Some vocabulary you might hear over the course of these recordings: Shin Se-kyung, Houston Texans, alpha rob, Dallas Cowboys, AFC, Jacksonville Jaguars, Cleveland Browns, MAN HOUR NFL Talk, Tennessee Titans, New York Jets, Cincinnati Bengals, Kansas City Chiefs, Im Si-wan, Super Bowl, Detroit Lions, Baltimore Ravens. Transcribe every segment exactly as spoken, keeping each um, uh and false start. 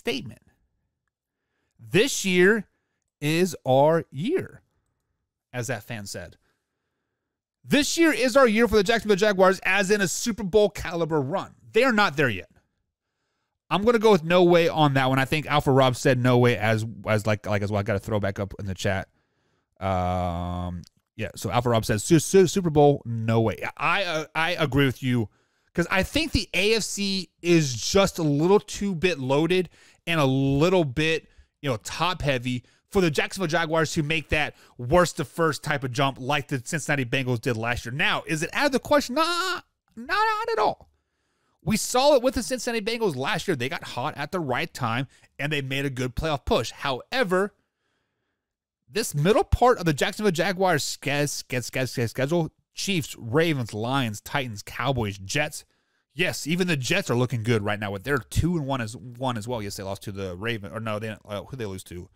statement. This year is our year, as that fan said. This year is our year for the Jacksonville Jaguars, as in a Super Bowl caliber run. They are not there yet. I'm going to go with no way on that one. I think Alpha Rob said no way as as like like as well. I got to throw back up in the chat. Um, yeah, so Alpha Rob says Super Bowl, no way. I uh, I agree with you because I think the A F C is just a little too bit loaded and a little bit you know top heavy for the Jacksonville Jaguars to make that worst to first type of jump like the Cincinnati Bengals did last year. Now, is it out of the question? Nah, not at all. We saw it with the Cincinnati Bengals last year. They got hot at the right time, and they made a good playoff push. However, this middle part of the Jacksonville Jaguars schedule, Chiefs, Ravens, Lions, Titans, Cowboys, Jets. Yes, even the Jets are looking good right now. They're two and one as one as well. Yes, they lost to the Ravens. Or no, they didn't. Who they lose to?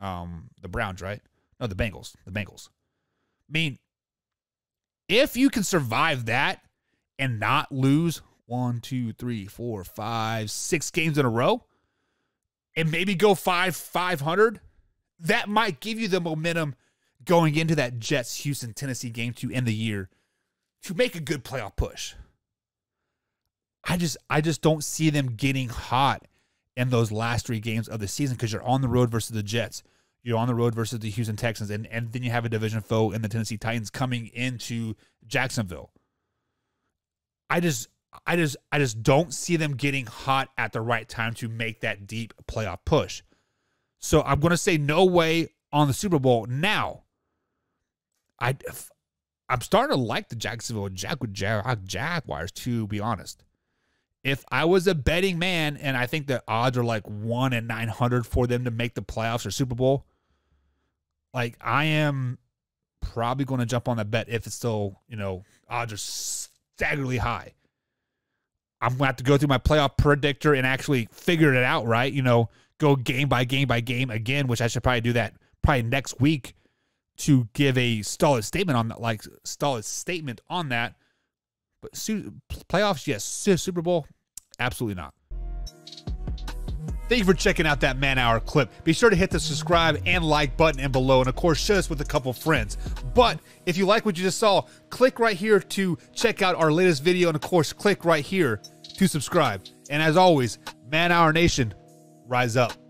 Um, the Browns, right? No, the Bengals. The Bengals. I mean, if you can survive that and not lose one, two, three, four, five, six games in a row, and maybe go five, five hundred, that might give you the momentum going into that Jets, Houston, Tennessee game to end the year to make a good playoff push. I just, I just don't see them getting hot in those last three games of the season because you're on the road versus the Jets, you're on the road versus the Houston Texans, and and then you have a division foe in the Tennessee Titans coming into Jacksonville. I just. I just I just don't see them getting hot at the right time to make that deep playoff push. So I'm going to say no way on the Super Bowl. Now, I, I'm starting to like the Jacksonville Jag, Jag, Jaguars, to be honest. If I was a betting man, and I think the odds are like one in nine hundred for them to make the playoffs or Super Bowl, like I am probably going to jump on that bet if it's still, you know, odds are staggeringly high. I'm going to have to go through my playoff predictor and actually figure it out, right? You know, go game by game by game again, which I should probably do that probably next week to give a solid statement on that, like solid statement on that. But playoffs, yes. Super Bowl, absolutely not. Thank you for checking out that Man Hour clip. Be sure to hit the subscribe and like button and below, and of course, share this with a couple friends. But if you like what you just saw, click right here to check out our latest video, and of course, click right here to subscribe. And as always, Man Hour Nation, rise up.